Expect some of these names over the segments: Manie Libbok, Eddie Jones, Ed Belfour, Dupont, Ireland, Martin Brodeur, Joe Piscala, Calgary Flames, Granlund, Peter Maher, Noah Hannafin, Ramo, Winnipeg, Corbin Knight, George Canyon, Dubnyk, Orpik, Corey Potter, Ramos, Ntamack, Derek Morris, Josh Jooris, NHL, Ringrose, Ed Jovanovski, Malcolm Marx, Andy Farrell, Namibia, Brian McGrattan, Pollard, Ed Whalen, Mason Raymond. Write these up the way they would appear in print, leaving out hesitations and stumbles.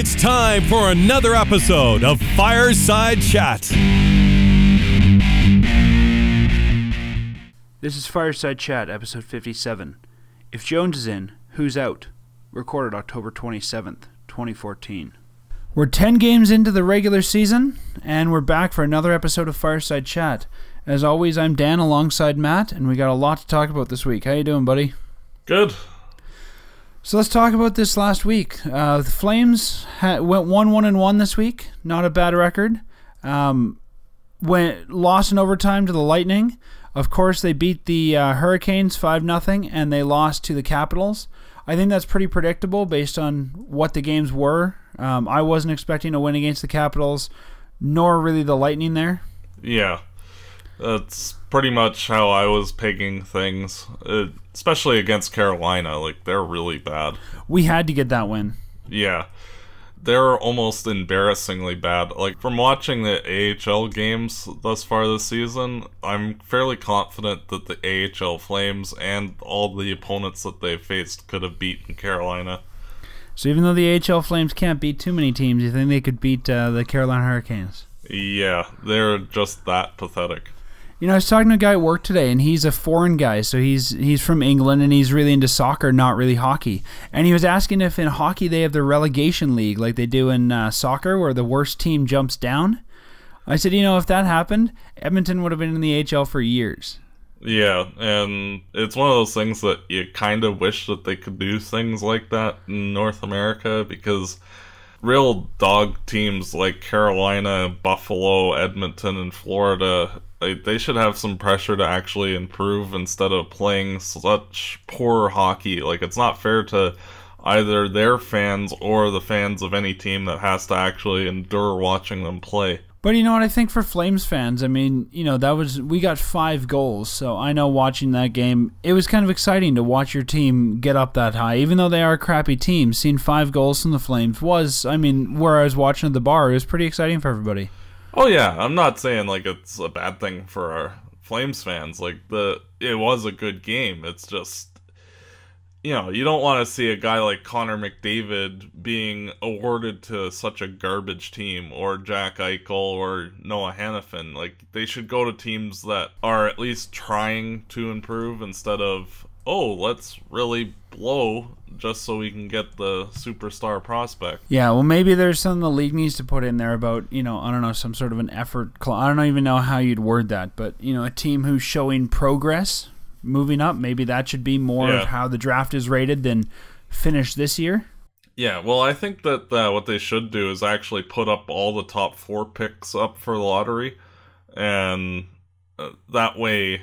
It's time for another episode of Fireside Chat. This is Fireside Chat, episode 57. If Jones is in, who's out? Recorded October 27th, 2014. We're 10 games into the regular season, and we're back for another episode of Fireside Chat. As always, I'm Dan alongside Matt, and we got a lot to talk about this week. How you doing, buddy? Good. So let's talk about this last week. The Flames went 1-1-1 this week. Not a bad record. Lost in overtime to the Lightning. Of course, they beat the Hurricanes 5-0, and they lost to the Capitals. I think that's pretty predictable based on what the games were. I wasn't expecting a win against the Capitals, nor really the Lightning there. Yeah, that's pretty much how I was pegging things, especially against Carolina. Like, they're really bad. We had to get that win. Yeah, they're almost embarrassingly bad. Like, from watching the AHL games thus far this season, I'm fairly confident that the AHL Flames and all the opponents that they faced could have beaten Carolina. So even though the AHL Flames can't beat too many teams, you think they could beat the Carolina Hurricanes? Yeah, they're just that pathetic. You know, I was talking to a guy at work today, and he's a foreign guy, so he's from England, and he's really into soccer, not really hockey. And he was asking if in hockey they have the relegation league like they do in soccer, where the worst team jumps down. I said, you know, if that happened, Edmonton would have been in the AHL for years. Yeah, and it's one of those things that you kind of wish that they could do things like that in North America, because real dog teams like Carolina, Buffalo, Edmonton, and Florida, they should have some pressure to actually improve instead of playing such poor hockey. Like, it's not fair to either their fans or the fans of any team that has to actually endure watching them play. But you know what, I think for Flames fans, I mean, you know, that was, we got 5 goals, so I know watching that game, it was kind of exciting to watch your team get up that high, even though they are a crappy team. Seeing 5 goals from the Flames was, I mean, where I was watching at the bar, it was pretty exciting for everybody. Oh yeah, I'm not saying like it's a bad thing for our Flames fans. Like, it was a good game. It's just, you know, you don't want to see a guy like Connor McDavid being awarded to such a garbage team, or Jack Eichel or Noah Hannafin. Like, they should go to teams that are at least trying to improve instead of, oh, let's really blow just so we can get the superstar prospect. Yeah, well, maybe there's something the league needs to put in there about, you know, I don't know, some sort of an effort. I don't even know how you'd word that, but, you know, a team who's showing progress, moving up, maybe that should be more of how the draft is rated than finish this year. Yeah, well, I think that what they should do is actually put up all the top 4 picks up for the lottery, and that way,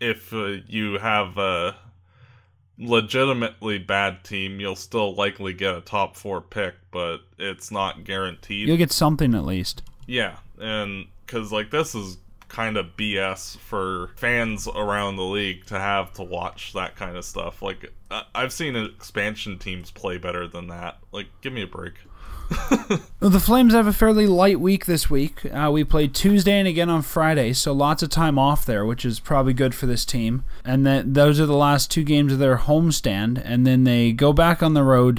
if you have a legitimately bad team, you'll still likely get a top 4 pick, but it's not guaranteed. You'll get something at least. Yeah, and because, like, this is kind of BS for fans around the league to have to watch that kind of stuff. Like, I've seen expansion teams play better than that. Like, give me a break. Well, the Flames have a fairly light week this week. We played Tuesday and again on Friday, so lots of time off there, which is probably good for this team. And those are the last 2 games of their homestand, and then they go back on the road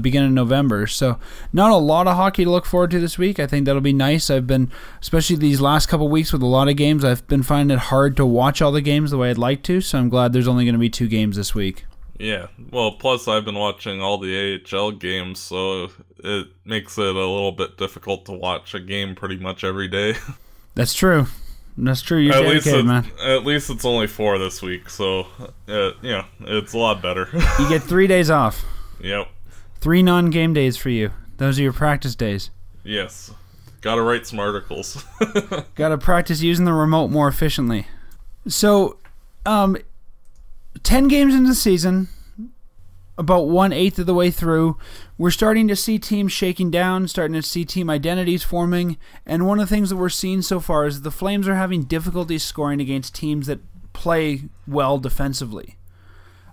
beginning of November. So not a lot of hockey to look forward to this week. I think that'll be nice. I've been, especially these last couple weeks with a lot of games, I've been finding it hard to watch all the games the way I'd like to, so I'm glad there's only going to be 2 games this week. Yeah, well, plus I've been watching all the AHL games, so it makes it a little bit difficult to watch a game pretty much every day. That's true. That's true. You're dedicated, man. At least it's only 4 this week, so, yeah, it's a lot better. You get 3 days off. Yep. 3 non-game days for you. Those are your practice days. Yes. Gotta write some articles. Gotta practice using the remote more efficiently. So, 10 games into the season, about 1/8 of the way through, we're starting to see teams shaking down, starting to see team identities forming, and one of the things that we're seeing so far is the Flames are having difficulty scoring against teams that play well defensively.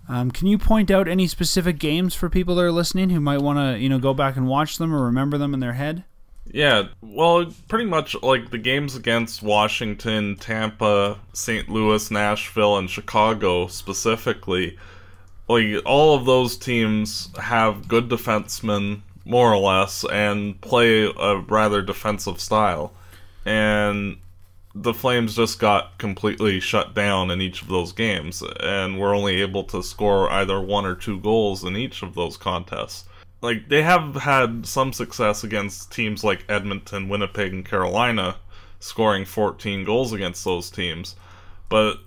Can you point out any specific games for people that are listening who might want to, you know, go back and watch them or remember them in their head? Yeah, well, pretty much like the games against Washington, Tampa, St. Louis, Nashville, and Chicago specifically, like all of those teams have good defensemen more or less, and play a rather defensive style. And the Flames just got completely shut down in each of those games, and were only able to score either 1 or 2 goals in each of those contests. Like, they have had some success against teams like Edmonton, Winnipeg, and Carolina, scoring 14 goals against those teams, but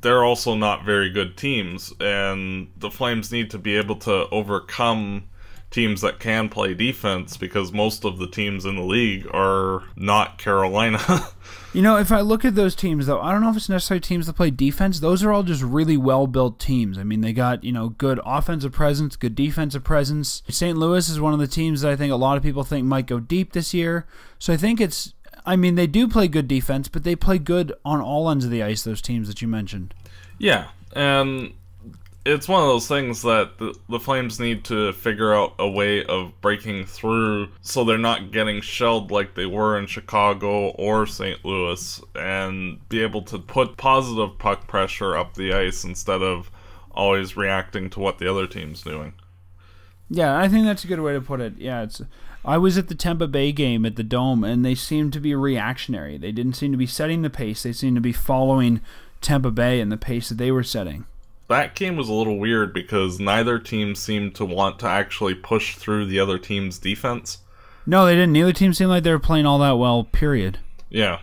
they're also not very good teams, and the Flames need to be able to overcome teams that can play defense, because most of the teams in the league are not Carolina. You know, if I look at those teams, though, I don't know if it's necessarily teams that play defense. Those are all just really well-built teams. I mean, they got, you know, good offensive presence, good defensive presence. St. Louis is one of the teams that I think a lot of people think might go deep this year. So I think it's, I mean, they do play good defense, but they play good on all ends of the ice, those teams that you mentioned. Yeah, and it's one of those things that the Flames need to figure out a way of breaking through so they're not getting shelled like they were in Chicago or St. Louis, and be able to put positive puck pressure up the ice instead of always reacting to what the other team's doing. Yeah, I think that's a good way to put it. Yeah, it's, I was at the Tampa Bay game at the Dome, and they seemed to be reactionary. They didn't seem to be setting the pace. They seemed to be following Tampa Bay and the pace that they were setting. That game was a little weird because neither team seemed to want to actually push through the other team's defense. No, they didn't. Neither team seemed like they were playing all that well, period. Yeah.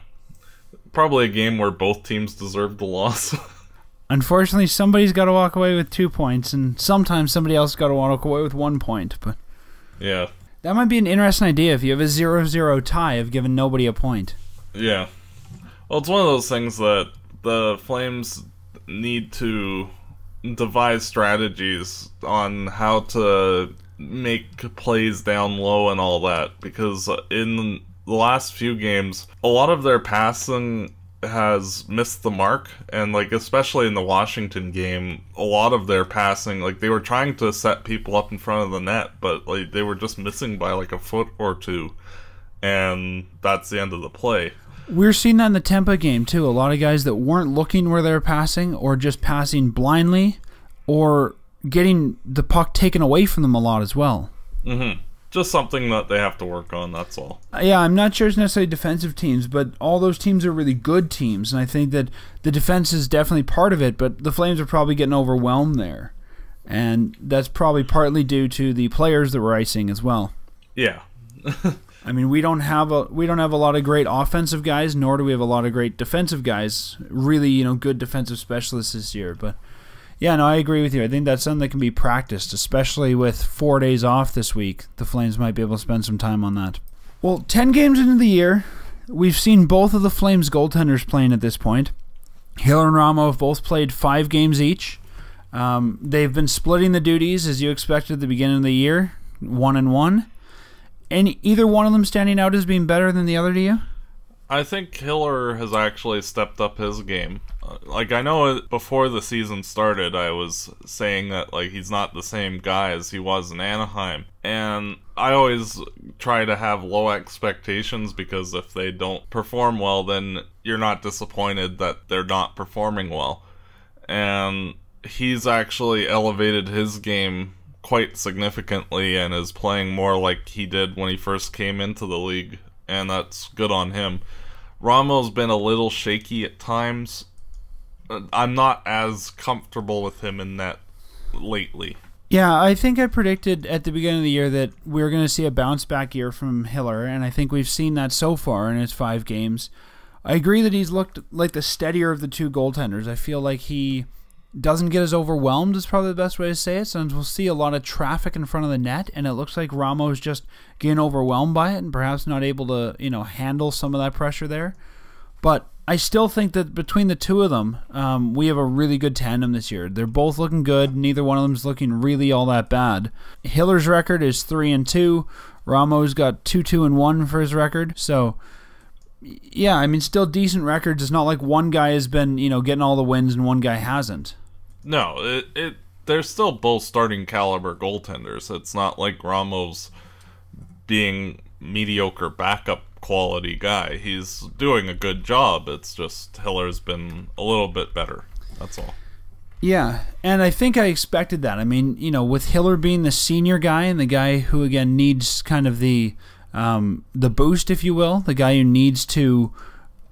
Probably a game where both teams deserved the loss. Unfortunately, somebody's got to walk away with 2 points, and sometimes somebody else got to walk away with 1 point. But yeah, that might be an interesting idea if you have a 0-0 tie of giving nobody a point. Yeah. Well, it's one of those things that the Flames need to devise strategies on how to make plays down low and all that, because in the last few games a lot of their passing has missed the mark, and like especially in the Washington game, a lot of their passing, like they were trying to set people up in front of the net, but like they were just missing by like a foot or two, and that's the end of the play. We're seeing that in the Tampa game, too. A lot of guys that weren't looking where they were passing, or just passing blindly, or getting the puck taken away from them a lot as well. Mm-hmm. Just something that they have to work on, that's all. Yeah, I'm not sure it's necessarily defensive teams, but all those teams are really good teams, and I think that the defense is definitely part of it, but the Flames are probably getting overwhelmed there. And that's probably partly due to the players that we're icing as well. Yeah. I mean, we don't have a lot of great offensive guys, nor do we have a lot of great defensive guys. Really, you know, good defensive specialists this year. But yeah, no, I agree with you. I think that's something that can be practiced, especially with 4 days off this week. The Flames might be able to spend some time on that. Well, 10 games into the year, we've seen both of the Flames goaltenders playing at this point. Hiller and Ramo have both played 5 games each. They've been splitting the duties as you expected at the beginning of the year, 1 and 1. And either one of them standing out as being better than the other to you? I think Hiller has actually stepped up his game. Like, I know before the season started, I was saying that, like, he's not the same guy as he was in Anaheim. And I always try to have low expectations, because if they don't perform well, then you're not disappointed that they're not performing well. And he's actually elevated his game quite significantly and is playing more like he did when he first came into the league, and that's good on him. Ramo's been a little shaky at times. I'm not as comfortable with him in that lately. Yeah, I think I predicted at the beginning of the year that we were going to see a bounce-back year from Hiller, and I think we've seen that so far in his 5 games. I agree that he's looked like the steadier of the 2 goaltenders. I feel like he doesn't get as overwhelmed is probably the best way to say it. Sometimes we'll see a lot of traffic in front of the net, and it looks like Ramos just getting overwhelmed by it and perhaps not able to, you know, handle some of that pressure there. But I still think that between the 2 of them, we have a really good tandem this year. They're both looking good. Neither one of them's looking really all that bad. Hiller's record is 3-2. Ramos got 2-2-1 for his record. So yeah, I mean, still decent records. It's not like one guy has been, you know, getting all the wins and one guy hasn't. No, they're still both starting caliber goaltenders. It's not like Ramos being mediocre backup quality guy. He's doing a good job. It's just Hiller's been a little bit better. That's all. Yeah, and I think I expected that. I mean, you know, with Hiller being the senior guy and the guy who, again, needs kind of the boost, if you will, the guy who needs to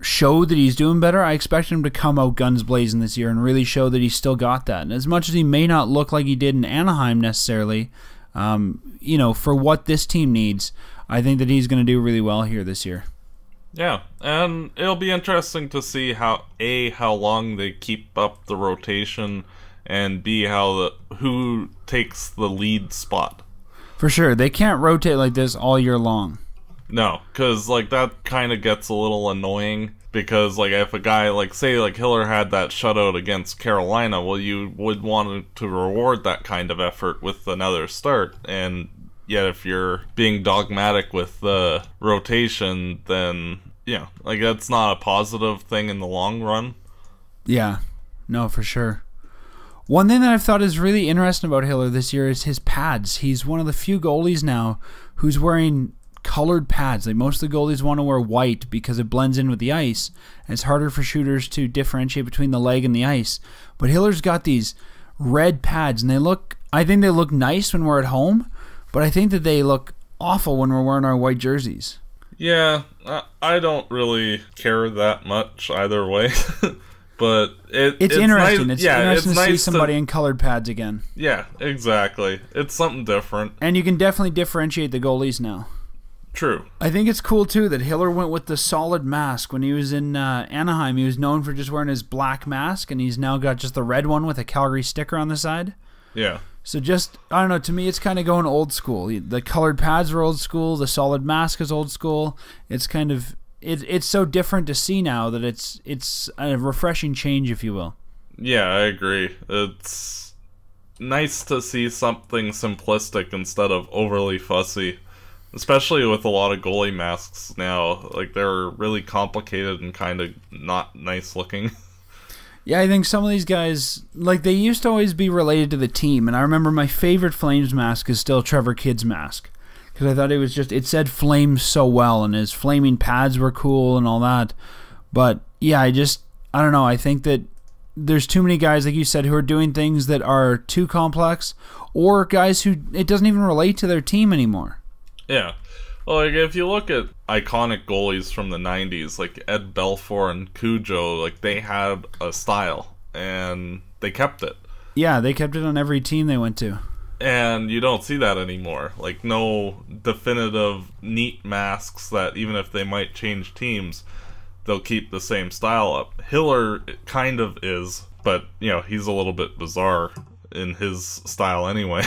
show that he's doing better, I expect him to come out guns blazing this year and really show that he's still got that. And as much as he may not look like he did in Anaheim necessarily, you know, for what this team needs, I think that he's going to do really well here this year. Yeah, and it'll be interesting to see how long they keep up the rotation, and B, who takes the lead spot. For sure, they can't rotate like this all year long. No, because like that kind of gets a little annoying. Because like if a guy like say like Hiller had that shutout against Carolina, well, you would want to reward that kind of effort with another start. And yet if you're being dogmatic with the rotation, then, yeah, like that's not a positive thing in the long run. Yeah, no, for sure. One thing that I've thought is really interesting about Hiller this year is his pads. He's one of the few goalies now who's wearing colored pads. Like most of the goalies want to wear white because it blends in with the ice, and it's harder for shooters to differentiate between the leg and the ice. But Hiller's got these red pads, and they look, I think they look nice when we're at home, but I think that they look awful when we're wearing our white jerseys. Yeah, I don't really care that much either way. But it's interesting. Nice, it's interesting to see somebody in colored pads again. Yeah, exactly. It's something different. And you can definitely differentiate the goalies now. True. I think it's cool, too, that Hiller went with the solid mask. When he was in Anaheim, he was known for just wearing his black mask, and he's now got just the red one with a Calgary sticker on the side. Yeah. So just, I don't know, to me it's kind of going old school. The colored pads are old school. The solid mask is old school. It's kind of, it's so different to see now that it's a refreshing change, if you will. Yeah, I agree. It's nice to see something simplistic instead of overly fussy, especially with a lot of goalie masks now. Like, they're really complicated and kind of not nice looking. Yeah, I think some of these guys, like, they used to always be related to the team, and I remember my favorite Flames mask is still Trevor Kidd's mask, because I thought it was just, it said Flames so well, and his flaming pads were cool and all that. But, yeah, I don't know, I think that there's too many guys, like you said, who are doing things that are too complex, or guys who, it doesn't even relate to their team anymore. Yeah. Well, like, if you look at iconic goalies from the 90s, like Ed Belfour and Cujo, like, they had a style, and they kept it. Yeah, they kept it on every team they went to. And you don't see that anymore. Like, no definitive, neat masks that, even if they might change teams, they'll keep the same style up. Hiller kind of is, but, you know, he's a little bit bizarre in his style anyway.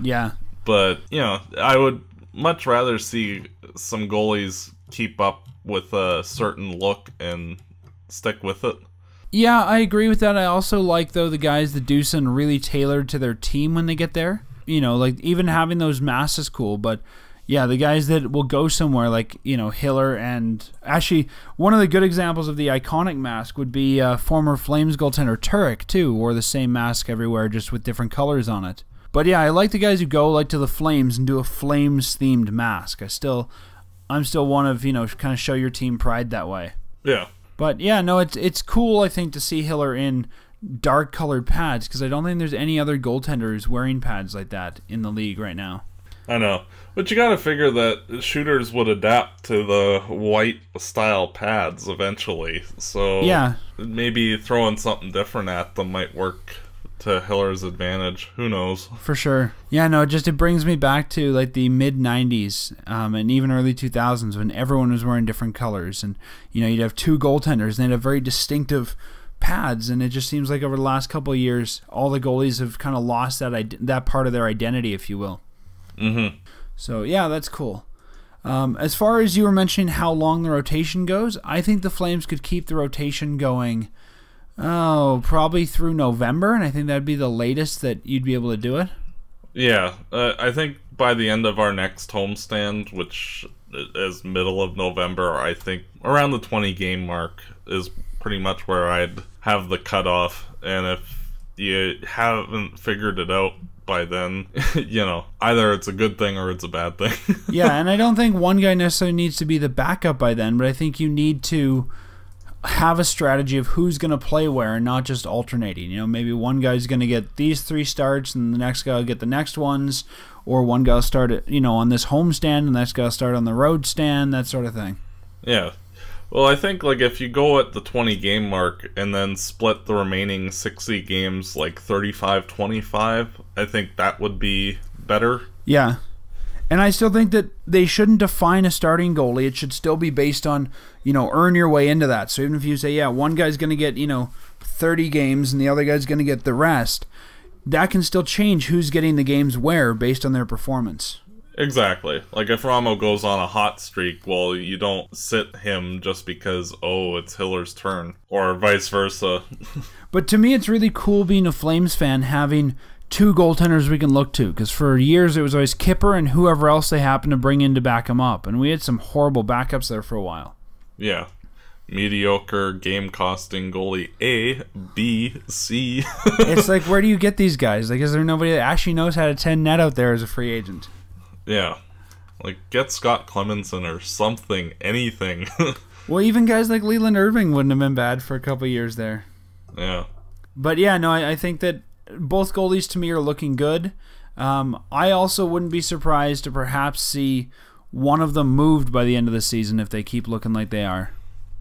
Yeah. But, you know, I would much rather see some goalies keep up with a certain look and stick with it. Yeah, I agree with that. I also like, though, the guys that do something really tailored to their team when they get there. You know, like, even having those masks is cool, but, yeah, the guys that will go somewhere, like, you know, Hiller and... Actually, one of the good examples of the iconic mask would be former Flames goaltender Turek, too, wore the same mask everywhere, just with different colors on it. But yeah, I like the guys who go like to the Flames and do a Flames-themed mask. I'm still one of, you know, kind of show your team pride that way. Yeah. But yeah, no, it's cool, I think, to see Hiller in dark-colored pads, because I don't think there's any other goaltenders wearing pads like that in the league right now. I know, but you got to figure that shooters would adapt to the white-style pads eventually. So yeah, maybe throwing something different at them might work to Hiller's advantage. Who knows? For sure. Yeah, no, it brings me back to like the mid-90s and even early 2000s when everyone was wearing different colors, and you know, you'd have two goaltenders and they'd have very distinctive pads, and it just seems like over the last couple of years all the goalies have kind of lost that part of their identity, if you will. Mm-hmm. So yeah, that's cool. As far as you were mentioning how long the rotation goes, I think the Flames could keep the rotation going probably through November, and I think that'd be the latest that you'd be able to do it. Yeah, I think by the end of our next homestand, which is middle of November, I think around the 20-game mark is pretty much where I'd have the cutoff, and if you haven't figured it out by then, you know, either it's a good thing or it's a bad thing. Yeah, and I don't think one guy necessarily needs to be the backup by then, but I think you need to... have a strategy of who's going to play where and not just alternating. You know, maybe one guy's going to get these three starts and the next guy will get the next ones, or one guy will start at, you know, on this home stand and the next guy will start on the road stand, that sort of thing. Yeah. Well, I think, like, if you go at the 20-game mark and then split the remaining 60 games, like, 35-25, I think that would be better. Yeah. And I still think that they shouldn't define a starting goalie. It should still be based on, you know, earn your way into that. So even if you say, yeah, one guy's going to get, you know, 30 games and the other guy's going to get the rest, that can still change who's getting the games where based on their performance. Exactly. Like, if Ramo goes on a hot streak, well, you don't sit him just because, oh, it's Hiller's turn, or vice versa. But to me, it's really cool being a Flames fan having two goaltenders we can look to, because for years it was always Kipper and whoever else they happened to bring in to back him up, and we had some horrible backups there for a while. Yeah. Mediocre, game-costing goalie A, B, C. It's like, where do you get these guys? Like, is there nobody that actually knows how to 10 net out there as a free agent? Yeah. Like, get Scott Clemenson or something, anything. Well, even guys like Leland Irving wouldn't have been bad for a couple years there. Yeah. But yeah, no, I think that both goalies to me are looking good. I also wouldn't be surprised to perhaps see one of them moved by the end of the season if they keep looking like they are.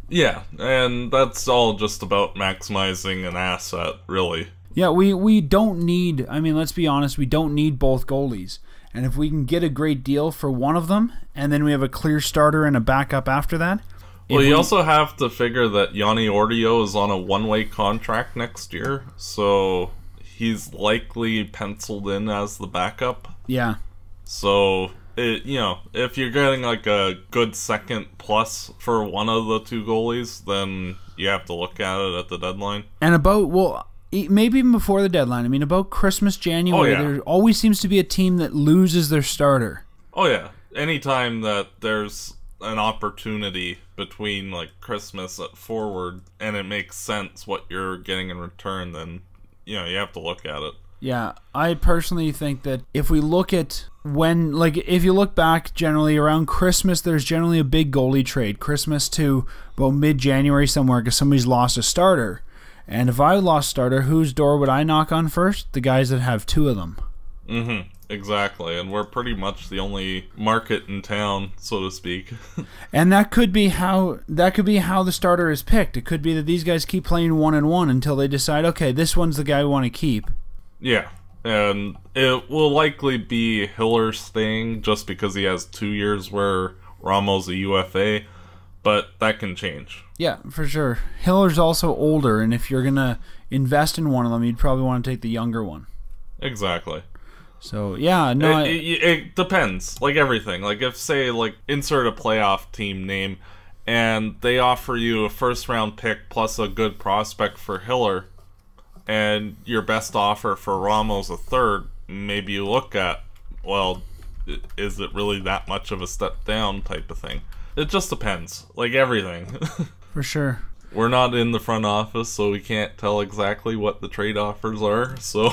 Yeah, and that's all just about maximizing an asset, really. Yeah, we don't need, I mean, let's be honest, we don't need both goalies. And if we can get a great deal for one of them, and then we have a clear starter and a backup after that. Well, you also have to figure that Yanni Ordeo is on a one-way contract next year, so he's likely penciled in as the backup. Yeah. So, you know, if you're getting like a good second plus for one of the two goalies, then you have to look at it at the deadline. And about, well, maybe even before the deadline. I mean, about Christmas, January, oh, yeah, there always seems to be a team that loses their starter. Oh, yeah. Anytime that there's an opportunity between, like, Christmas at forward and it makes sense what you're getting in return, then, you know, you have to look at it. Yeah. I personally think that if we look at when, like, if you look back generally around Christmas, there's generally a big goalie trade. Christmas to about mid-January somewhere, because somebody's lost a starter. And if I lost starter, whose door would I knock on first? The guys that have two of them. Mm-hmm. Exactly. And we're pretty much the only market in town, so to speak. And that could be how the starter is picked. It could be that these guys keep playing 1-and-1 until they decide, okay, this one's the guy we want to keep. Yeah. And it will likely be Hiller's thing just because he has 2 years where Ramos a UFA. But that can change. Yeah, for sure. Hiller's also older, and if you're going to invest in one of them, you'd probably want to take the younger one. Exactly. So, yeah. No, it depends, like everything. Like, if, say, like, insert a playoff team name, and they offer you a first-round pick plus a good prospect for Hiller, and your best offer for Ramos a third, maybe you look at, well, is it really that much of a step down type of thing? It just depends, like everything. For sure. We're not in the front office, so we can't tell exactly what the trade offers are. So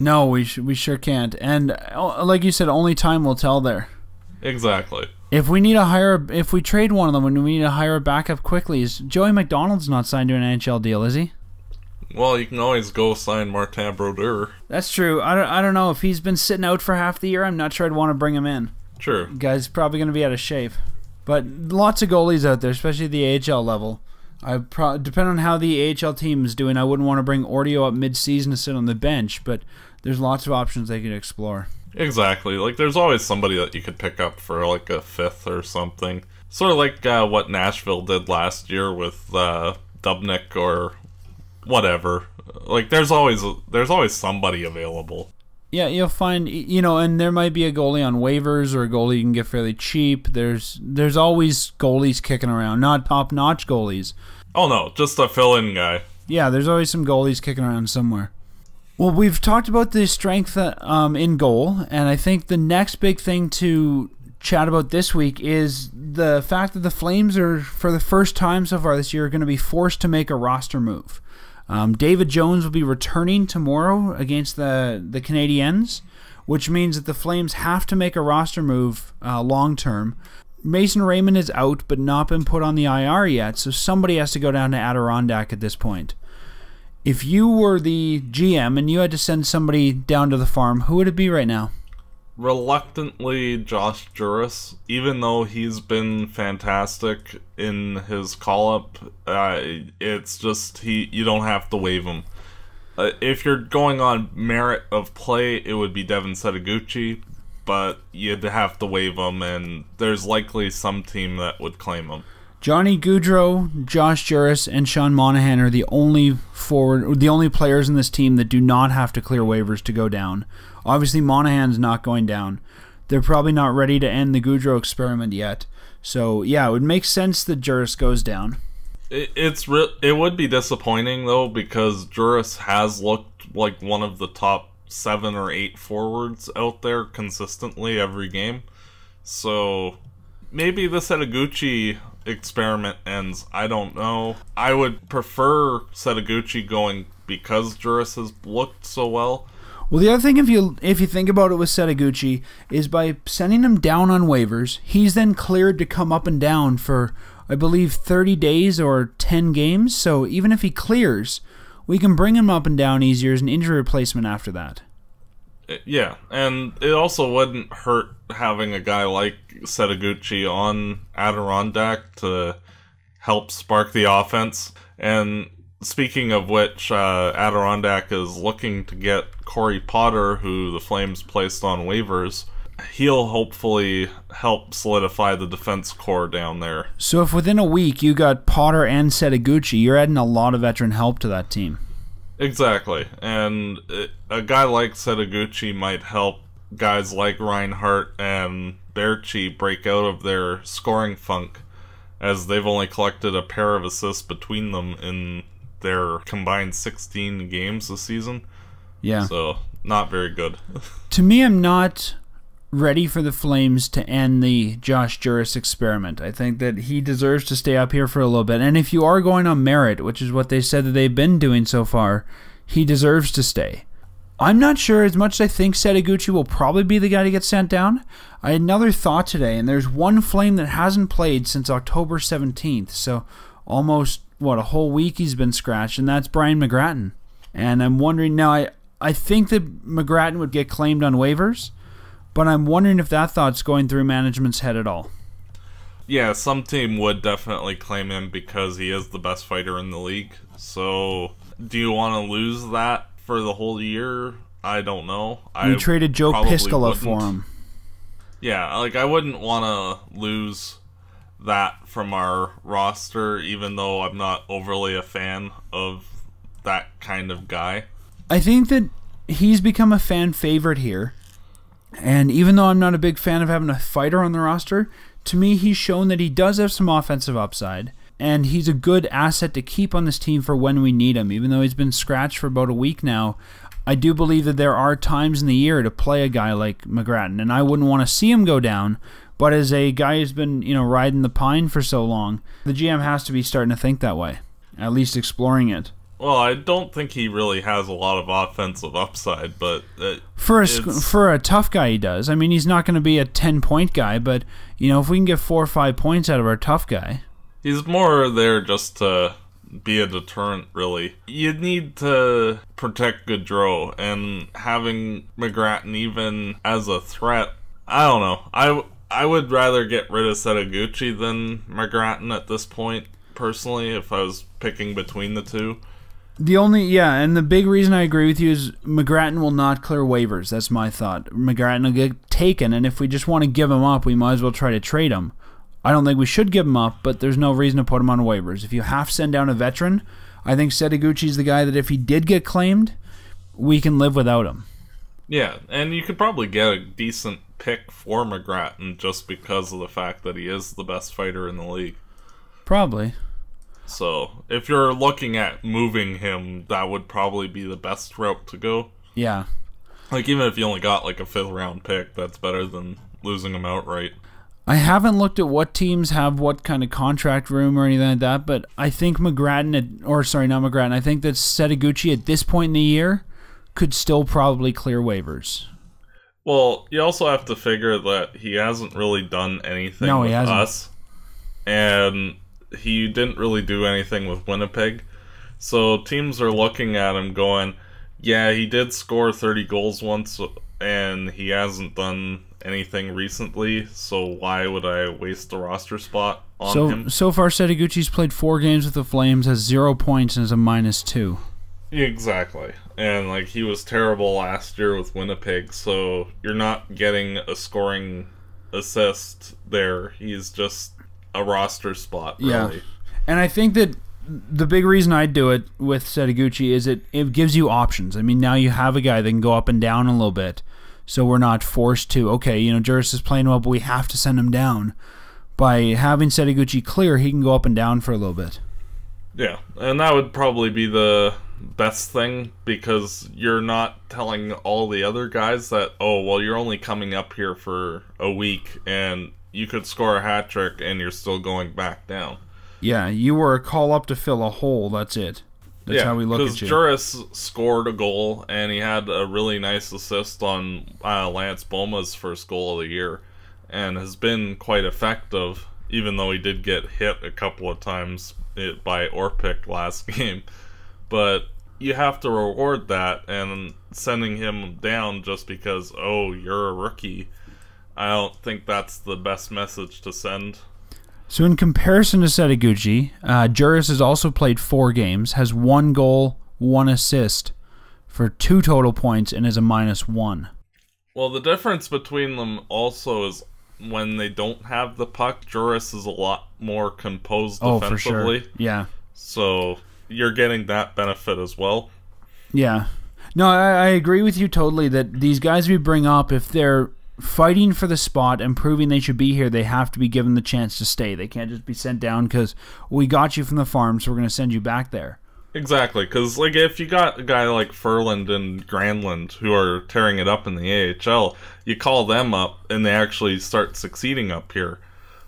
no, we sure can't. And like you said, only time will tell there. Exactly. If we trade one of them and we need to hire a backup quickly, is Joey McDonald's not signed to an NHL deal, is he? Well, you can always go sign Martin Brodeur. That's true. I don't know if he's been sitting out for half the year. I'm not sure I'd want to bring him in. True. The guy's probably going to be out of shape. But lots of goalies out there, especially at the AHL level. Depending on how the AHL team is doing, I wouldn't want to bring Ordeo up mid-season to sit on the bench, but there's lots of options they could explore. Exactly. Like, there's always somebody that you could pick up for, like, a fifth or something. Sort of like what Nashville did last year with Dubnyk or whatever. Like, there's always somebody available. Yeah, you'll find, you know, and there might be a goalie on waivers or a goalie you can get fairly cheap. There's always goalies kicking around, not top-notch goalies. Oh, no, just a fill-in guy. Yeah, there's always some goalies kicking around somewhere. Well, we've talked about the strength in goal, and I think the next big thing to chat about this week is the fact that the Flames are, for the first time so far this year, going to be forced to make a roster move. David Jones will be returning tomorrow against the Canadiens, which means that the Flames have to make a roster move long-term. Mason Raymond is out but not been put on the IR yet, so somebody has to go down to Adirondack at this point. If you were the GM and you had to send somebody down to the farm, who would it be right now? Reluctantly, Josh Jooris, even though he's been fantastic in his call-up, it's just you don't have to waive him. If you're going on merit of play, it would be Devin Setoguchi, but you'd have to waive him, and there's likely some team that would claim him. Johnny Goudreau, Josh Jooris, and Sean Monahan are the only players in this team that do not have to clear waivers to go down. Obviously, Monahan's not going down. They're probably not ready to end the Goudreau experiment yet. So, yeah, it would make sense that Jooris goes down. It would be disappointing, though, because Jooris has looked like one of the top 7 or 8 forwards out there consistently every game. So maybe the Setoguchi experiment ends. I don't know. I would prefer Setoguchi going because Jooris has looked so well. Well, the other thing, if you think about it with Setoguchi, is by sending him down on waivers, he's then cleared to come up and down for, I believe, 30 days or 10 games, so even if he clears, we can bring him up and down easier as an injury replacement after that. Yeah, and it also wouldn't hurt having a guy like Setoguchi on Adirondack to help spark the offense. And speaking of which, Adirondack is looking to get Corey Potter, who the Flames placed on waivers. He'll hopefully help solidify the defense core down there. So if within a week you got Potter and Setoguchi, you're adding a lot of veteran help to that team. Exactly. And a guy like Setoguchi might help guys like Reinhart and Baertschi break out of their scoring funk, as they've only collected a pair of assists between them in their combined 16 games this season. Yeah. So not very good. To me, I'm not ready for the Flames to end the Josh Jooris experiment. I think that he deserves to stay up here for a little bit. And if you are going on merit, which is what they said that they've been doing so far, he deserves to stay. I'm not sure as much as I think Setoguchi will probably be the guy to get sent down. I had another thought today, and there's one Flame that hasn't played since October 17th, so almost, what, a whole week he's been scratched, and that's Brian McGrattan. And I'm wondering now, I think that McGrattan would get claimed on waivers, but I'm wondering if that thought's going through management's head at all. Yeah, some team would definitely claim him because he is the best fighter in the league. So, do you want to lose that for the whole year? I don't know. We traded Joe Piscala for him. Yeah, like I wouldn't want to lose that from our roster, even though I'm not overly a fan of that kind of guy. I think that he's become a fan favorite here. And even though I'm not a big fan of having a fighter on the roster, to me he's shown that he does have some offensive upside, and he's a good asset to keep on this team for when we need him. Even though he's been scratched for about a week now, I do believe that there are times in the year to play a guy like McGrattan, and I wouldn't want to see him go down, but as a guy who's been, you know, riding the pine for so long, the GM has to be starting to think that way, at least exploring it. Well, I don't think he really has a lot of offensive upside, but for a tough guy, he does. I mean, he's not going to be a 10-point guy, but you know, if we can get 4 or 5 points out of our tough guy, he's more there just to be a deterrent, really. You need to protect Goudreau, and having McGrattan even as a threat, I don't know. I would rather get rid of Setoguchi than McGrattan at this point, personally, if I was picking between the two. And the big reason I agree with you is McGrattan will not clear waivers. That's my thought. McGrattan will get taken, and if we just want to give him up, we might as well try to trade him. I don't think we should give him up, but there's no reason to put him on waivers. If you have to send down a veteran, I think Setoguchi's the guy that if he did get claimed, we can live without him. Yeah, and you could probably get a decent pick for McGrattan just because of the fact that he is the best fighter in the league. Probably. So, if you're looking at moving him, that would probably be the best route to go. Yeah. Like, even if you only got, like, a 5th-round pick, that's better than losing him outright. I haven't looked at what teams have what kind of contract room or anything like that, but I think I think that Setoguchi at this point in the year could still probably clear waivers. Well, you also have to figure that he hasn't really done anything with us. And he didn't really do anything with Winnipeg. So teams are looking at him going, yeah, he did score 30 goals once, and he hasn't done anything recently, so why would I waste the roster spot on him? So far, Setoguchi's played 4 games with the Flames, has 0 points, and is a -2. Exactly. And, like, he was terrible last year with Winnipeg, so you're not getting a scoring assist there. He's just a roster spot, really. Yeah. And I think that the big reason I do it with Setoguchi is it gives you options. I mean, now you have a guy that can go up and down a little bit, so we're not forced to, okay, you know, Jooris is playing well, but we have to send him down. By having Setoguchi clear, he can go up and down for a little bit. Yeah, and that would probably be the best thing, because you're not telling all the other guys that, oh, well, you're only coming up here for a week, and you could score a hat trick, and you're still going back down. Yeah, you were a call up to fill a hole, that's it. That's how we look at you. Because Jooris scored a goal, and he had a really nice assist on Lance Beauma's first goal of the year, and has been quite effective, even though he did get hit a couple of times by Orpik last game. But you have to reward that, and sending him down just because, oh, you're a rookie, I don't think that's the best message to send. So in comparison to Setoguchi, Jooris has also played 4 games, has 1 goal, 1 assist for 2 total points, and is a -1. Well, the difference between them also is when they don't have the puck, Jooris is a lot more composed defensively. For sure. Yeah. So you're getting that benefit as well. Yeah. No, I agree with you totally that these guys we bring up, if they're fighting for the spot and proving they should be here, they have to be given the chance to stay. They can't just be sent down because we got you from the farm, so we're going to send you back there. Exactly, because like, if you got a guy like Ferland and Granlund who are tearing it up in the AHL, you call them up and they actually start succeeding up here.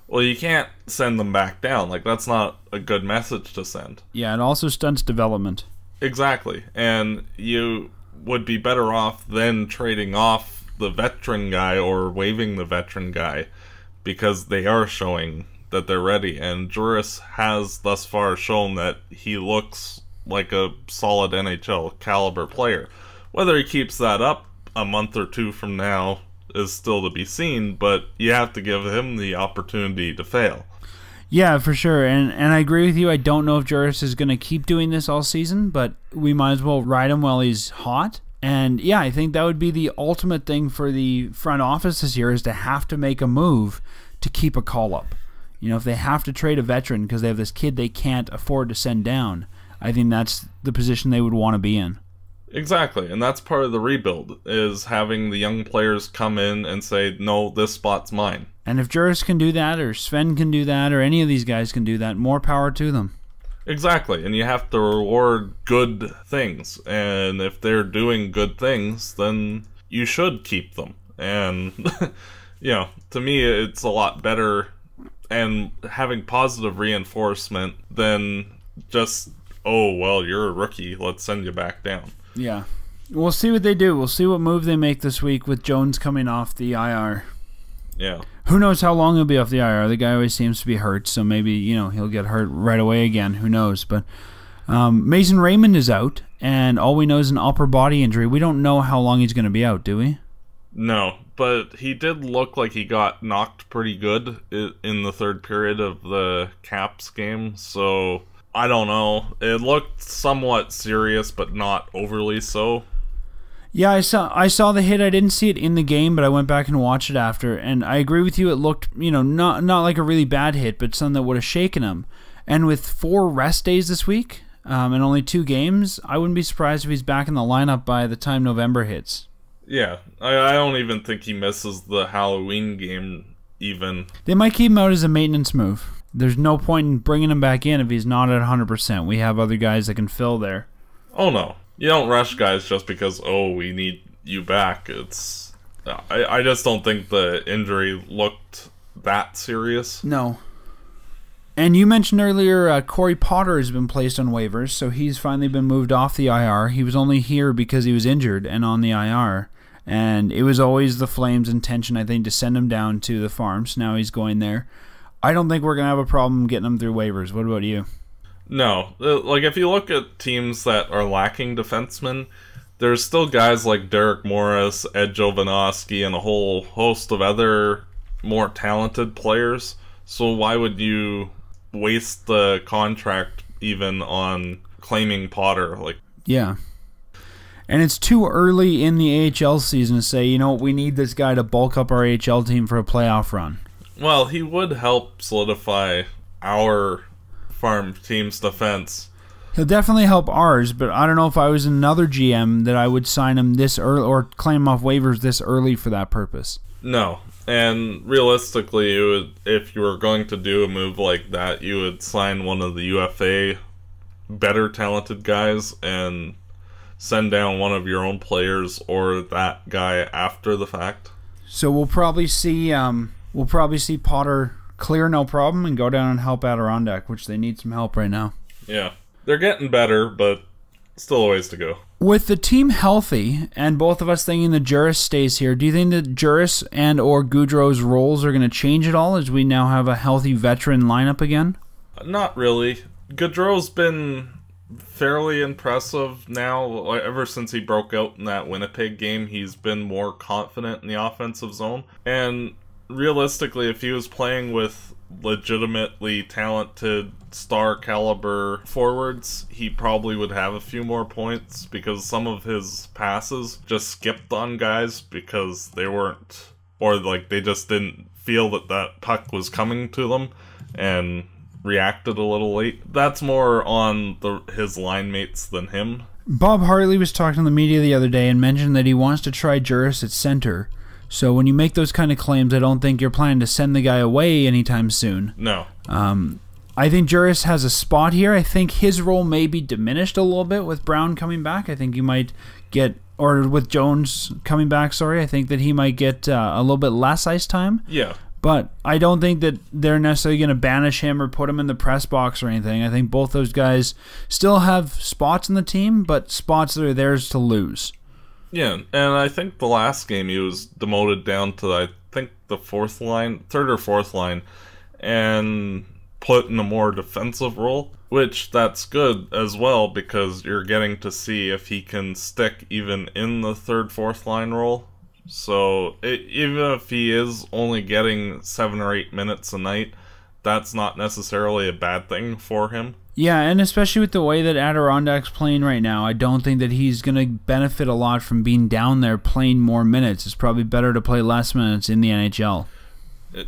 Well, you can't send them back down. Like, that's not a good message to send. Yeah, it also stunts development. Exactly, and you would be better off then trading off the veteran guy or waiving the veteran guy, because they are showing that they're ready, and Jooris has thus far shown that he looks like a solid NHL caliber player. Whether he keeps that up a month or two from now is still to be seen, but you have to give him the opportunity to fail. Yeah, for sure, and I agree with you. I don't know if Jooris is going to keep doing this all season, but we might as well ride him while he's hot. And, yeah, I think that would be the ultimate thing for the front office this year, is to have to make a move to keep a call-up. You know, if they have to trade a veteran because they have this kid they can't afford to send down, I think that's the position they would want to be in. Exactly, and that's part of the rebuild, is having the young players come in and say, no, this spot's mine. And if Jooris can do that, or Sven can do that, or any of these guys can do that, more power to them. Exactly, and you have to reward good things, and if they're doing good things, then you should keep them. And, you know, to me, it's a lot better and having positive reinforcement than just, oh, well, you're a rookie, let's send you back down. Yeah. We'll see what they do. We'll see what move they make this week with Jones coming off the IR. Yeah. Who knows how long he'll be off the IR? The guy always seems to be hurt, so maybe, you know, he'll get hurt right away again. Who knows? But Mason Raymond is out, and all we know is an upper body injury. We don't know how long he's going to be out, do we? No, but he did look like he got knocked pretty good in the third period of the Caps game, so I don't know. It looked somewhat serious, but not overly so. Yeah, I saw the hit. I didn't see it in the game, but I went back and watched it after, and I agree with you. It looked, you know, not like a really bad hit, but something that would have shaken him. And with 4 rest days this week and only 2 games, I wouldn't be surprised if he's back in the lineup by the time November hits. Yeah, I don't even think he misses the Halloween game even. They might keep him out as a maintenance move. There's no point in bringing him back in if he's not at 100%. We have other guys that can fill there. Oh, no. You don't rush guys just because, oh, we need you back. It's I just don't think the injury looked that serious. No. And you mentioned earlier Corey Potter has been placed on waivers, so he's finally been moved off the IR. He was only here because he was injured and on the IR. And it was always the Flames' intention, I think, to send him down to the farms. Now he's going there. I don't think we're going to have a problem getting him through waivers. What about you? No. Like, if you look at teams that are lacking defensemen, there's still guys like Derek Morris, Ed Jovanovski, and a whole host of other more talented players. So why would you waste the contract even on claiming Potter? Like, yeah. And it's too early in the AHL season to say, you know, we need this guy to bulk up our AHL team for a playoff run. Well, he would help solidify our farm team's defense. He'll definitely help ours, but I don't know if I was another GM that I would sign him this early or claim him off waivers this early for that purpose. No, and realistically, it would, if you were going to do a move like that, you would sign one of the UFA better talented guys and send down one of your own players or that guy after the fact. So we'll probably see Potter clear no problem and go down and help Adirondack, which they need some help right now. Yeah, they're getting better, but still a ways to go. With the team healthy and both of us thinking that Jooris stays here, do you think that Jooris and or Goudreau's roles are going to change at all as we now have a healthy veteran lineup again? Not really. Goudreau's been fairly impressive now. Ever since he broke out in that Winnipeg game, he's been more confident in the offensive zone. And realistically, if he was playing with legitimately talented star caliber forwards, he probably would have a few more points, because some of his passes just skipped on guys because they weren't, or like they just didn't feel that that puck was coming to them and reacted a little late. That's more on his line mates than him. Bob Hartley was talking to the media the other day and mentioned that he wants to try Jooris at center. So when you make those kind of claims, I don't think you're planning to send the guy away anytime soon. No. I think Jooris has a spot here. I think his role may be diminished a little bit with Brown coming back. I think you might get, or with Jones coming back, sorry, I think that he might get a little bit less ice time. Yeah. But I don't think that they're necessarily going to banish him or put him in the press box or anything. I think both those guys still have spots in the team, but spots that are theirs to lose. Yeah, and I think the last game he was demoted down to, I think, the fourth line, third or fourth line, and put in a more defensive role, which that's good as well, because you're getting to see if he can stick even in the third, fourth line role. So even if he is only getting 7 or 8 minutes a night, that's not necessarily a bad thing for him. Yeah, and especially with the way that Adirondack's playing right now, I don't think that he's going to benefit a lot from being down there playing more minutes. It's probably better to play less minutes in the NHL.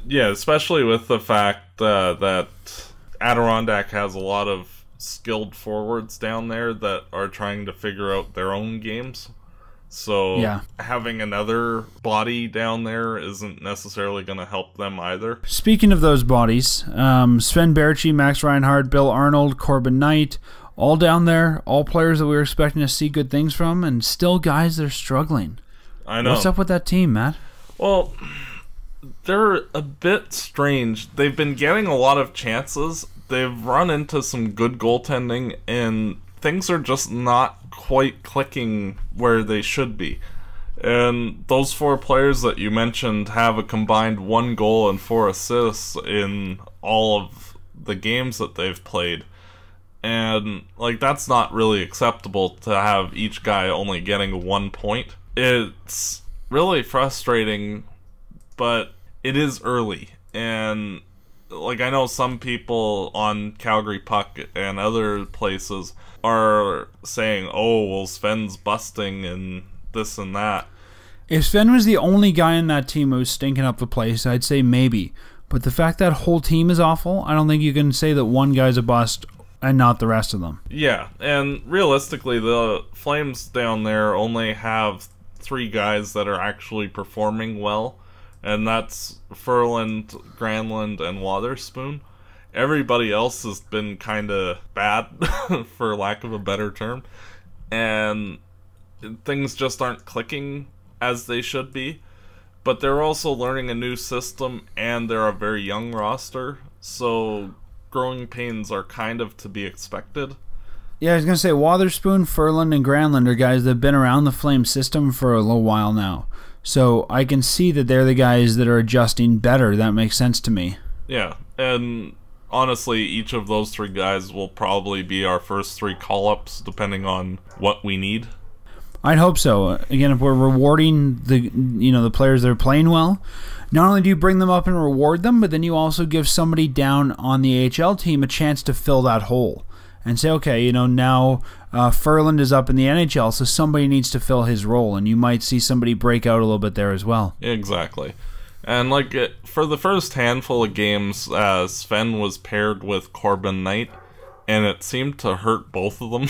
Yeah, especially with the fact that Adirondack has a lot of skilled forwards down there that are trying to figure out their own games. So yeah, having another body down there isn't necessarily going to help them either. Speaking of those bodies, Sven Baertschi, Max Reinhart, Bill Arnold, Corbin Knight, all down there, all players that we were expecting to see good things from, and still guys that are struggling. I know. What's up with that team, Matt? Well, they're a bit strange. They've been getting a lot of chances. They've run into some good goaltending, and things are just not quite clicking where they should be. And those four players that you mentioned have a combined 1 goal and 4 assists in all of the games that they've played. And, like, that's not really acceptable to have each guy only getting 1 point. It's really frustrating, but it is early. And, like, I know some people on Calgary Puck and other places are saying, oh, well, Sven's busting and this and that. If Sven was the only guy in that team who was stinking up the place, I'd say maybe. But the fact that whole team is awful, I don't think you can say that one guy's a bust and not the rest of them. Yeah, and realistically, the Flames down there only have 3 guys that are actually performing well. And that's Ferland, Granlund, and Wotherspoon. Everybody else has been kind of bad, for lack of a better term. And things just aren't clicking as they should be. But they're also learning a new system, and they're a very young roster. So growing pains are kind of to be expected. Yeah, I was going to say Wotherspoon, Ferland, and Granlund are guys that have been around the Flame system for a little while now. So I can see that they're the guys that are adjusting better. That makes sense to me. Yeah, and honestly, each of those three guys will probably be our first three call-ups, depending on what we need. I'd hope so. Again, if we're rewarding the the players that are playing well, not only do you bring them up and reward them, but then you also give somebody down on the AHL team a chance to fill that hole and say, okay, now Ferland is up in the NHL, so somebody needs to fill his role, and you might see somebody break out a little bit there as well. Exactly. And like for the first handful of games, Sven was paired with Corbin Knight, and it seemed to hurt both of them.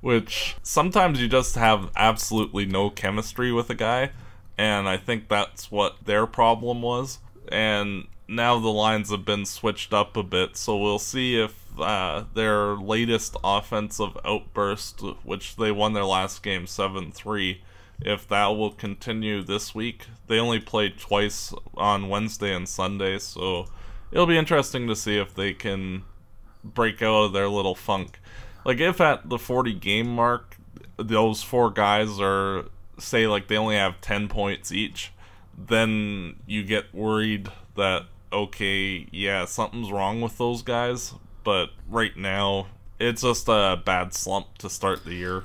Which sometimes you just have absolutely no chemistry with a guy, and I think that's what their problem was. And now the lines have been switched up a bit, so we'll see if their latest offensive outburst, which they won their last game 7-3, if that will continue this week. They only played twice on Wednesday and Sunday, so it'll be interesting to see if they can break out of their little funk. Like, if at the 40-game mark, those four guys are, say, like, they only have 10 points each, then you get worried that, okay, yeah, something's wrong with those guys, but right now, it's just a bad slump to start the year.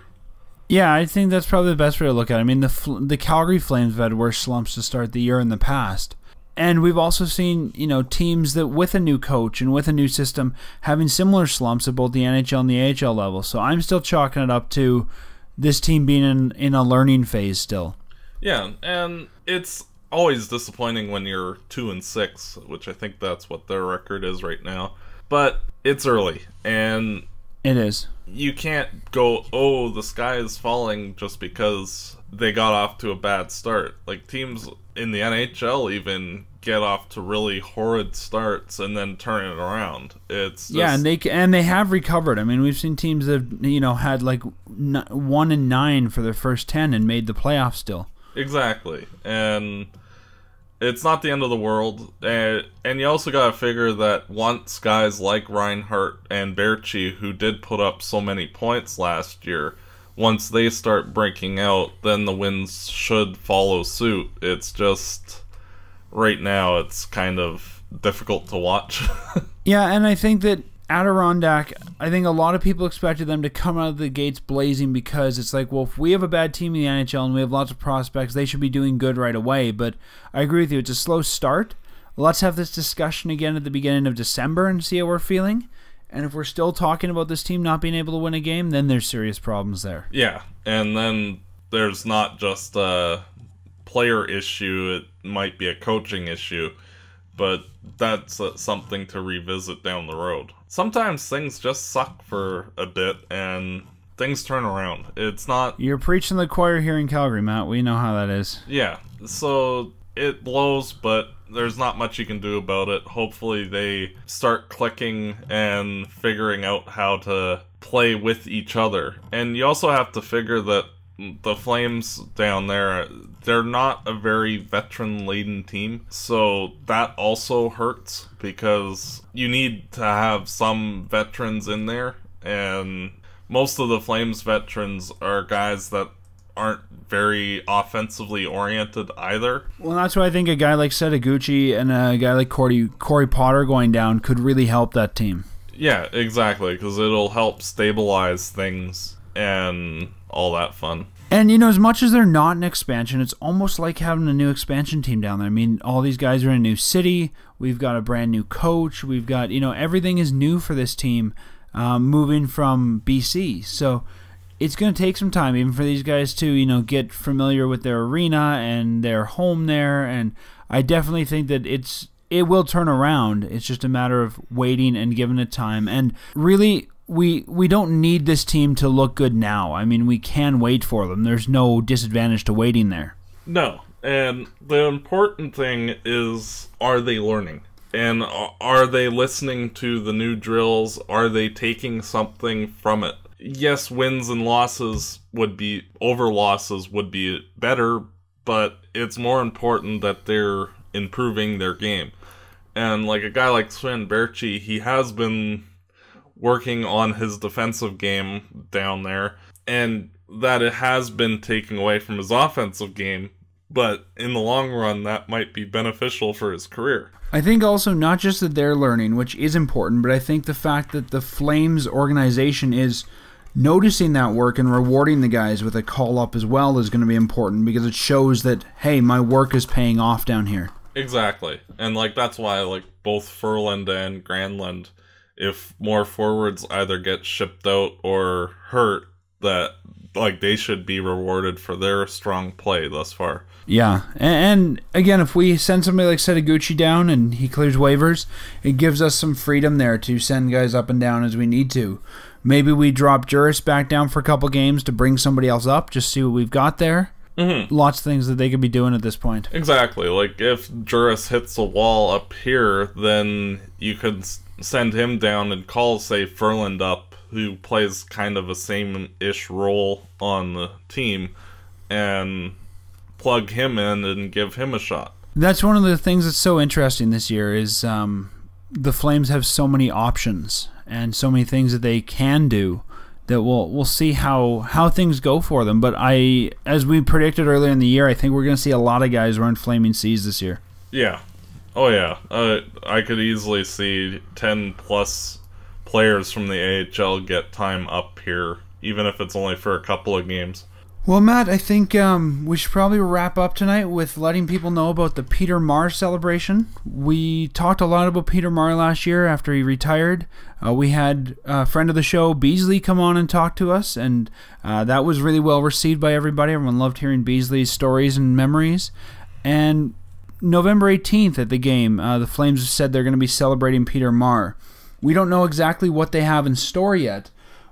Yeah, I think that's probably the best way to look at it. I mean, the Calgary Flames have had worse slumps to start the year in the past. And we've also seen, teams that with a new coach and with a new system having similar slumps at both the NHL and the AHL level. So I'm still chalking it up to this team being in a learning phase still. Yeah, and it's always disappointing when you're 2-6, which I think that's what their record is right now. But it's early, and it is. You can't go, oh, the sky is falling just because they got off to a bad start. Like, teams in the NHL even get off to really horrid starts and then turn it around. It's just... Yeah, and they have recovered. I mean, we've seen teams that have, had like 1-9 for their first 10 and made the playoffs still. Exactly. And it's not the end of the world. And you also got to figure that once guys like Reinhart and Baertschi, who did put up so many points last year, once they start breaking out, then the wins should follow suit. It's just, right now, it's kind of difficult to watch. Yeah, and I think that Adirondack, I think a lot of people expected them to come out of the gates blazing because it's like, well, if we have a bad team in the NHL and we have lots of prospects, they should be doing good right away. But I agree with you, it's a slow start. Let's have this discussion again at the beginning of December and see how we're feeling. And if we're still talking about this team not being able to win a game, then there's serious problems there. Yeah, and then there's not just a player issue, it might be a coaching issue, but that's something to revisit down the road. Sometimes things just suck for a bit, and things turn around. It's not... You're preaching the choir here in Calgary, Matt. We know how that is. Yeah, so it blows, but there's not much you can do about it. Hopefully they start clicking and figuring out how to play with each other. And you also have to figure that the Flames down there, they're not a very veteran-laden team. So that also hurts because you need to have some veterans in there. And most of the Flames veterans are guys that aren't very offensively oriented either. Well, that's why I think a guy like Setoguchi and a guy like Corey Potter going down could really help that team. Yeah, exactly, because it'll help stabilize things and all that fun. And, as much as they're not an expansion, it's almost like having a new expansion team down there. I mean, all these guys are in a new city. We've got a brand new coach. We've got, everything is new for this team moving from BC. So it's going to take some time, even for these guys to, get familiar with their arena and their home there. And I definitely think that it will turn around. It's just a matter of waiting and giving it time. And really, we don't need this team to look good now. I mean, we can wait for them. There's no disadvantage to waiting there. No, and the important thing is, are they learning? And are they listening to the new drills? Are they taking something from it? Yes, wins and losses would be better, but it's more important that they're improving their game. And like a guy like Sven Baertschi, he has been working on his defensive game down there, and that it has been taking away from his offensive game, but in the long run, that might be beneficial for his career. I think also not just that they're learning, which is important, but I think the fact that the Flames organization is noticing that work and rewarding the guys with a call-up as well is going to be important, because it shows that, hey, my work is paying off down here. Exactly. And like that's why like both Ferland and Granlund, if more forwards either get shipped out or hurt, that like they should be rewarded for their strong play thus far. Yeah, and again, if we send somebody like Setoguchi down and he clears waivers, it gives us some freedom there to send guys up and down as we need to. Maybe we drop Jooris back down for a couple games to bring somebody else up, just see what we've got there. Mm-hmm. Lots of things that they could be doing at this point. Exactly. Like, if Jooris hits a wall up here, then you could send him down and call, say, Ferland up, who plays kind of a same-ish role on the team, and plug him in and give him a shot. That's one of the things that's so interesting this year is the Flames have so many options and so many things that they can do that we'll see how things go for them. But as we predicted earlier in the year, I think we're going to see a lot of guys run Flaming Seas this year. Yeah. Oh, yeah. I could easily see 10-plus players from the AHL get time up here, even if it's only for a couple of games. Well, Matt, I think we should probably wrap up tonight with letting people know about the Peter Maher celebration. We talked a lot about Peter Maher last year after he retired. We had a friend of the show, Beasley, come on and talk to us, and that was really well received by everybody. Everyone loved hearing Beasley's stories and memories. And November 18th at the game, the Flames have said they're going to be celebrating Peter Maher. We don't know exactly what they have in store yet,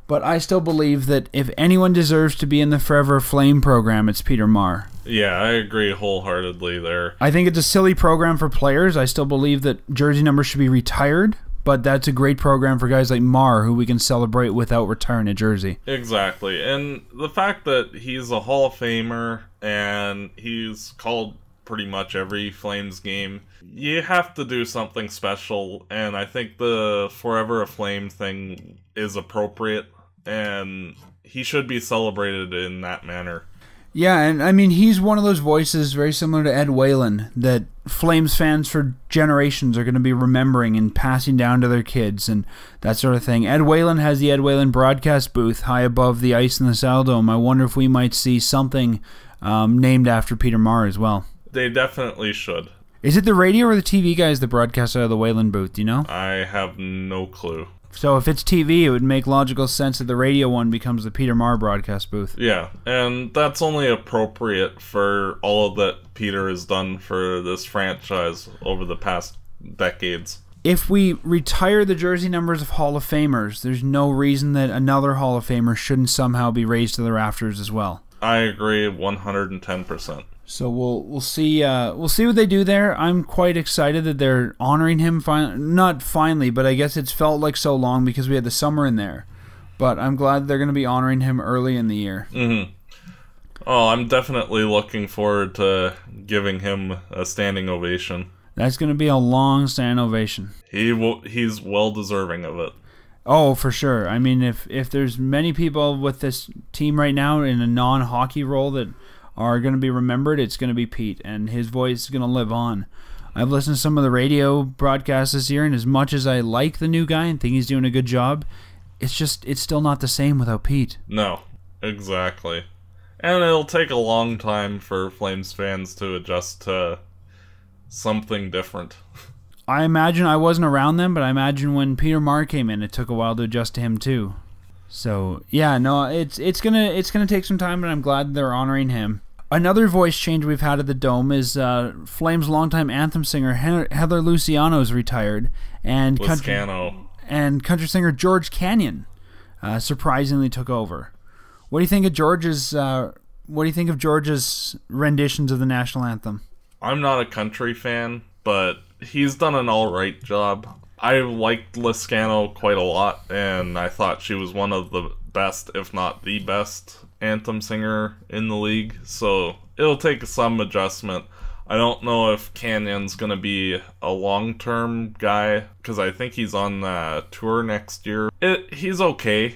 but I still believe that if anyone deserves to be in the Forever Flame program, it's Peter Maher. Yeah, I agree wholeheartedly there. I think it's a silly program for players. I still believe that jersey numbers should be retired, but that's a great program for guys like Maher, who we can celebrate without retiring a jersey. Exactly. And the fact that he's a Hall of Famer and he's called pretty much every Flames game, you have to do something special, and I think the Forever a Flame thing is appropriate, and he should be celebrated in that manner. Yeah, and I mean, he's one of those voices very similar to Ed Whalen that Flames fans for generations are going to be remembering and passing down to their kids and that sort of thing. Ed Whalen has the Ed Whalen broadcast booth high above the ice in the Saddle Dome. I wonder if we might see something named after Peter Maher as well. They definitely should. Is it the radio or the TV guys that broadcast out of the Whalen booth, do you know? I have no clue. So if it's TV, it would make logical sense that the radio one becomes the Peter Maher broadcast booth. Yeah, and that's only appropriate for all that Peter has done for this franchise over the past decades. If we retire the jersey numbers of Hall of Famers, there's no reason that another Hall of Famer shouldn't somehow be raised to the rafters as well. I agree 110%. So we'll see what they do there. I'm quite excited that they're honoring him not finally, but I guess it's felt like so long because we had the summer in there. But I'm glad they're going to be honoring him early in the year. Mm-hmm. Oh, I'm definitely looking forward to giving him a standing ovation. That's going to be a long standing ovation. He's well deserving of it. Oh, for sure. I mean, if there's many people with this team right now in a non-hockey role that are going to be remembered, it's going to be Pete, and his voice is going to live on. I've listened to some of the radio broadcasts this year, and as much as I like the new guy and think he's doing a good job, it's still not the same without Pete. No, exactly. And it'll take a long time for Flames fans to adjust to something different. I imagine, I wasn't around them, but I imagine when Peter Maher came in, it took a while to adjust to him too. So, yeah, no, it's gonna take some time, but I'm glad they're honoring him. Another voice change we've had at the Dome is Flames' longtime anthem singer Heather Luciano's retired, and country singer George Canyon surprisingly took over. What do you think of George's? What do you think of George's renditions of the national anthem? I'm not a country fan, but he's done an all right job. I liked Luciano quite a lot, and I thought she was one of the best, if not the best, anthem singer in the league, so it'll take some adjustment. I don't know if Canyon's going to be a long-term guy, because I think he's on the tour next year. He's okay.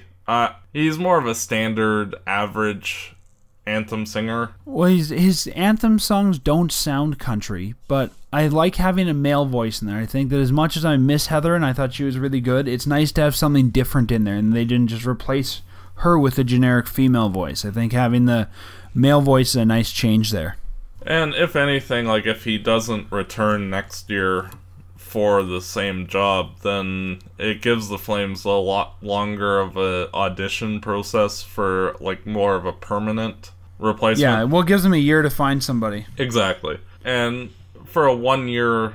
He's more of a standard, average anthem singer. Well, his anthem songs don't sound country, but I like having a male voice in there. I think that as much as I miss Heather and I thought she was really good, it's nice to have something different in there, and they didn't just replace her with a generic female voice. I think having the male voice is a nice change there. And if anything, like if he doesn't return next year for the same job, then it gives the Flames a lot longer of an audition process for like more of a permanent replacement. Yeah, well, it gives them a year to find somebody. Exactly. And for a one-year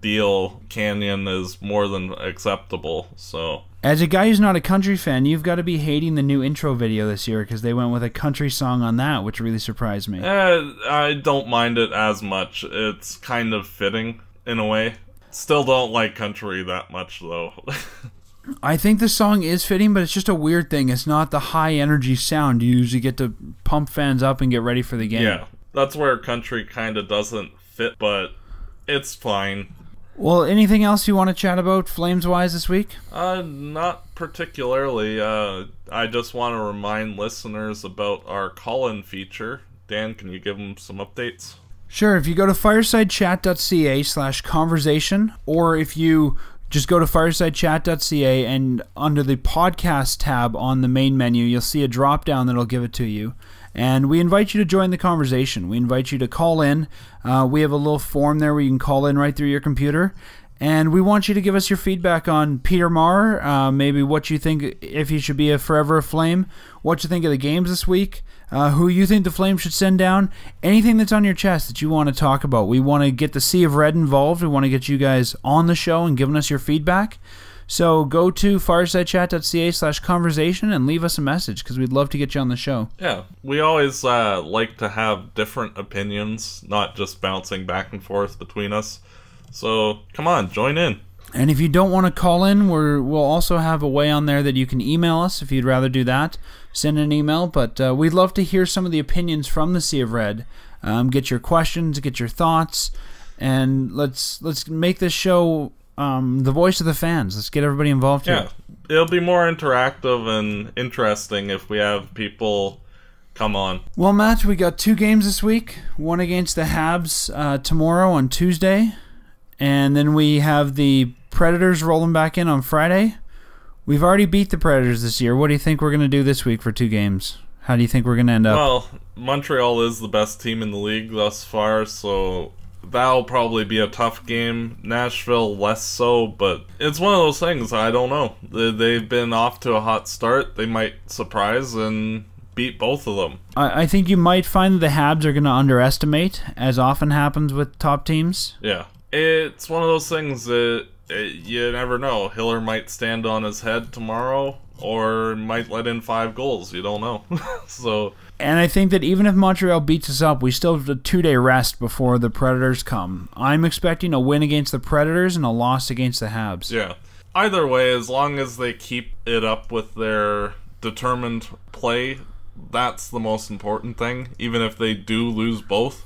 deal, Canyon is more than acceptable, so... As a guy who's not a country fan, you've got to be hating the new intro video this year because they went with a country song on that, which really surprised me. I don't mind it as much. It's kind of fitting, in a way. Still don't like country that much, though. I think the song is fitting, but it's just a weird thing. It's not the high-energy sound you usually get to pump fans up and get ready for the game. Yeah, that's where country kind of doesn't fit, but it's fine. Well, anything else you want to chat about Flames-wise this week? Not particularly. I just want to remind listeners about our call-in feature. Dan, can you give them some updates? Sure. If you go to firesidechat.ca/conversation, or if you just go to firesidechat.ca and under the podcast tab on the main menu, you'll see a drop-down that'll give it to you. And we invite you to join the conversation. We invite you to call in. We have a little form there where you can call in right through your computer. And we want you to give us your feedback on Peter Maher, maybe what you think if he should be a forever Flame, what you think of the games this week, who you think the Flames should send down, anything that's on your chest that you want to talk about. We want to get the Sea of Red involved. We want to get you guys on the show and giving us your feedback. So go to firesidechat.ca/conversation and leave us a message because we'd love to get you on the show. Yeah, we always like to have different opinions, not just bouncing back and forth between us. So come on, join in. And if you don't want to call in, we'll also have a way on there that you can email us if you'd rather do that. Send an email, but we'd love to hear some of the opinions from the Sea of Red. Get your questions, get your thoughts, and let's make this show... the voice of the fans. Let's get everybody involved here. Yeah, it'll be more interactive and interesting if we have people come on. Well, Matt, we got two games this week. One against the Habs tomorrow on Tuesday. And then we have the Predators rolling back in on Friday. We've already beat the Predators this year. What do you think we're going to do this week for two games? How do you think we're going to end up? Well, Montreal is the best team in the league thus far, so... that'll probably be a tough game. Nashville less so, but it's one of those things, I don't know. They've been off to a hot start. They might surprise and beat both of them. I think you might find that the Habs are going to underestimate, as often happens with top teams. Yeah. It's one of those things that you never know. Hiller might stand on his head tomorrow or might let in 5 goals. You don't know. So... and I think that even if Montreal beats us up, we still have a 2-day rest before the Predators come. I'm expecting a win against the Predators and a loss against the Habs. Yeah. Either way, as long as they keep it up with their determined play, that's the most important thing. Even if they do lose both,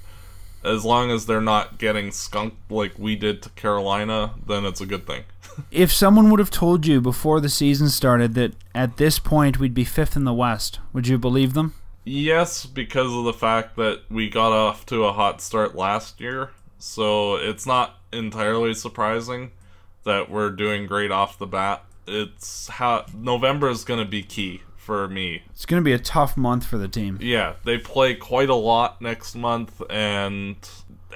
as long as they're not getting skunked like we did to Carolina, then it's a good thing. If someone would have told you before the season started that at this point we'd be 5th in the West, would you believe them? Yes, because of the fact that we got off to a hot start last year, so it's not entirely surprising that we're doing great off the bat. It's how November is going to be key for me. It's going to be a tough month for the team. Yeah, they play quite a lot next month, and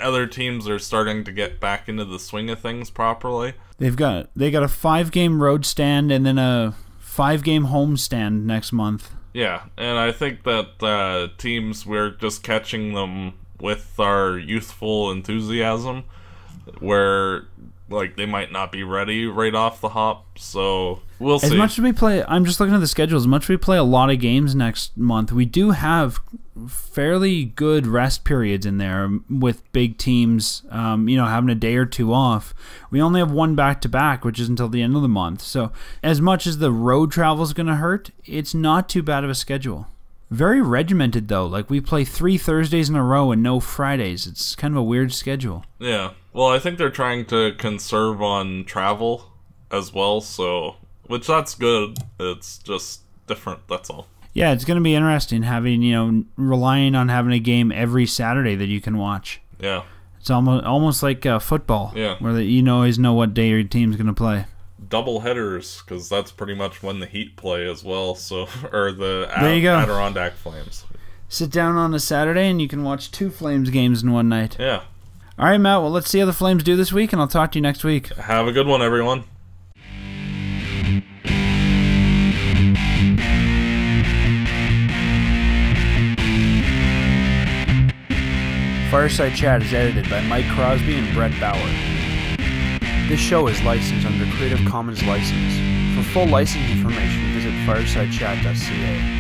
other teams are starting to get back into the swing of things properly. They got a 5-game road stand and then a 5-game home stand next month. Yeah, and I think that teams, we're just catching them with our youthful enthusiasm, where like they might not be ready right off the hop, so we'll see. As much as we play, I'm just looking at the schedule, as much as we play a lot of games next month, we do have fairly good rest periods in there with big teams, you know, having a day or two off. We only have one back-to-back, which is until the end of the month. So as much as the road travel is going to hurt, it's not too bad of a schedule. Very regimented, though. Like, we play 3 Thursdays in a row and no Fridays. It's kind of a weird schedule. Yeah. Well, I think they're trying to conserve on travel as well, so... Which, that's good. It's just different, that's all. Yeah, it's going to be interesting having, you know, relying on having a game every Saturday that you can watch. Yeah. It's almost like football. Yeah. Where you always know what day your team's going to play. Double headers, because that's pretty much when the Heat play as well. So, or the Adirondack Flames. Sit down on a Saturday and you can watch 2 Flames games in one night. Yeah. All right, Matt. Well, let's see how the Flames do this week, and I'll talk to you next week. Have a good one, everyone. Fireside Chat is edited by Mike Crosby and Brett Bauer. This show is licensed under a Creative Commons license. For full license information, visit firesidechat.ca.